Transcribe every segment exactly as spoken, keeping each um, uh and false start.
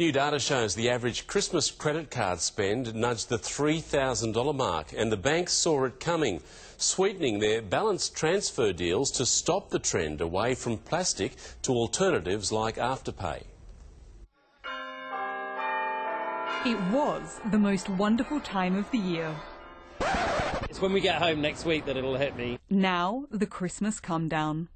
New data shows the average Christmas credit card spend nudged the three thousand dollar mark, and the banks saw it coming, sweetening their balance transfer deals to stop the trend away from plastic to alternatives like Afterpay. It was the most wonderful time of the year. It's when we get home next week that it'll hit me. Now, the Christmas come down.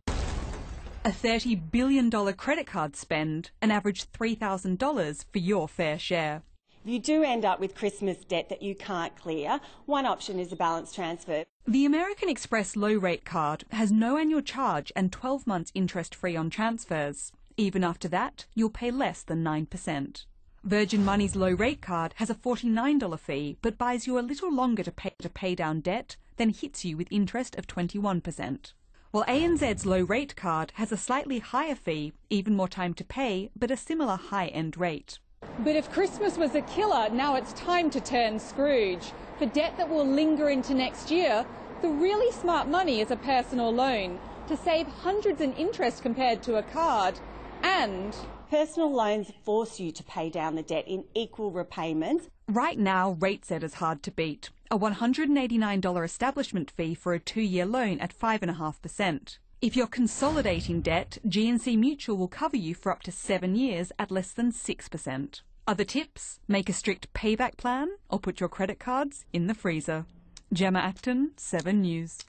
A thirty billion dollar credit card spend, an average three thousand dollars for your fair share. You do end up with Christmas debt that you can't clear. One option is a balance transfer. The American Express low-rate card has no annual charge and twelve months interest-free on transfers. Even after that, you'll pay less than nine percent. Virgin Money's low-rate card has a forty-nine dollar fee, but buys you a little longer to pay, to pay down debt, then hits you with interest of twenty-one percent. While A N Z's low-rate card has a slightly higher fee, even more time to pay, but a similar high-end rate. But if Christmas was a killer, now it's time to turn Scrooge. For debt that will linger into next year, the really smart money is a personal loan to save hundreds in interest compared to a card, and... personal loans force you to pay down the debt in equal repayments. Right now, rate setters hard to beat. A one hundred eighty-nine dollar establishment fee for a two-year loan at five point five percent. If you're consolidating debt, G N C Mutual will cover you for up to seven years at less than six percent. Other tips? Make a strict payback plan or put your credit cards in the freezer. Gemma Acton, seven news.